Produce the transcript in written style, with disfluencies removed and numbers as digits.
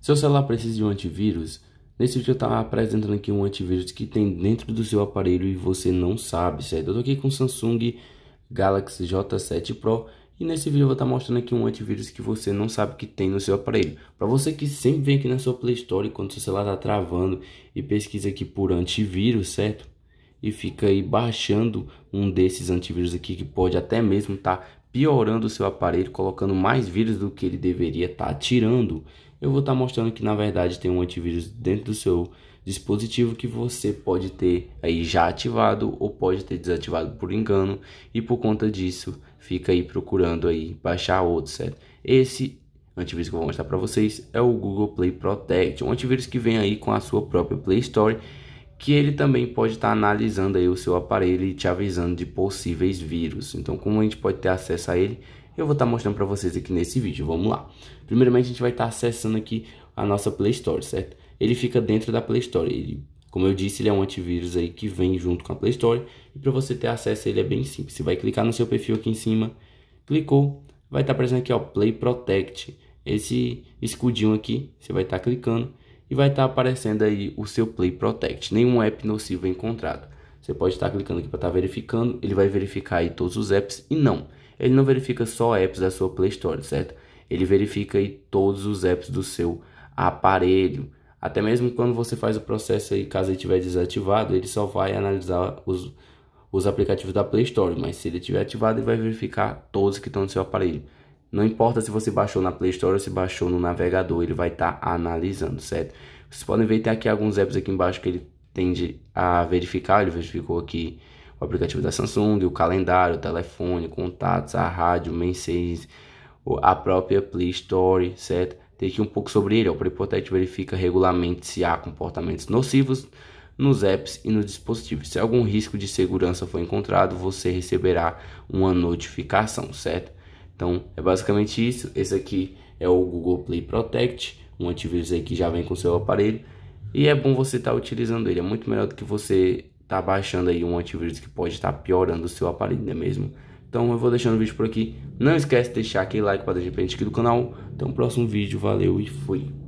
Seu celular precisa de um antivírus? Nesse vídeo eu estou apresentando aqui um antivírus que tem dentro do seu aparelho e você não sabe, certo? Eu estou aqui com o Samsung Galaxy J7 Pro e nesse vídeo eu vou estar mostrando aqui um antivírus que você não sabe que tem no seu aparelho. Para você que sempre vem aqui na sua Play Store quando seu celular está travando e pesquisa aqui por antivírus, certo? E fica aí baixando um desses antivírus aqui que pode até mesmo estar piorando o seu aparelho, colocando mais vírus do que ele deveria estar tirando. Eu vou estar mostrando que na verdade tem um antivírus dentro do seu dispositivo que você pode ter aí já ativado ou pode ter desativado por engano, e por conta disso fica aí procurando aí baixar outro, certo? Esse antivírus que eu vou mostrar para vocês é o Google Play Protect, um antivírus que vem aí com a sua própria Play Store, que ele também pode estar analisando aí o seu aparelho e te avisando de possíveis vírus. Então, como a gente pode ter acesso a ele, eu vou estar mostrando para vocês aqui nesse vídeo. Vamos lá. Primeiramente, a gente vai estar acessando aqui a nossa Play Store, certo? Ele fica dentro da Play Store. Ele, como eu disse, ele é um antivírus aí que vem junto com a Play Store. E para você ter acesso a ele é bem simples. Você vai clicar no seu perfil aqui em cima. Clicou, vai estar aparecendo aqui, ó, Play Protect. Esse escudinho aqui, você vai estar clicando e vai estar aparecendo aí o seu Play Protect. Nenhum app nocivo é encontrado. Você pode estar clicando aqui para estar verificando. Ele vai verificar aí todos os apps. E não, ele não verifica só apps da sua Play Store, certo? Ele verifica aí todos os apps do seu aparelho. Até mesmo quando você faz o processo aí, caso ele estiver desativado, ele só vai analisar os aplicativos da Play Store. Mas se ele estiver ativado, ele vai verificar todos que estão no seu aparelho. Não importa se você baixou na Play Store ou se baixou no navegador, ele vai estar analisando, certo? Vocês podem ver, tem aqui alguns apps aqui embaixo que ele tende a verificar. Ele verificou aqui o aplicativo da Samsung, o calendário, o telefone, contatos, a rádio, mensagens, a própria Play Store, certo? Tem aqui um pouco sobre ele, ó. O Play Protect verifica regularmente se há comportamentos nocivos nos apps e nos dispositivos. Se algum risco de segurança for encontrado, você receberá uma notificação, certo? Então, é basicamente isso. Esse aqui é o Google Play Protect, um antivírus aí que já vem com o seu aparelho. E é bom você estar utilizando ele. É muito melhor do que você estar baixando aí um antivírus que pode estar piorando o seu aparelho, não é mesmo? Então, eu vou deixando o vídeo por aqui. Não esquece de deixar aquele like para a gente do canal. Até o próximo vídeo. Valeu e fui!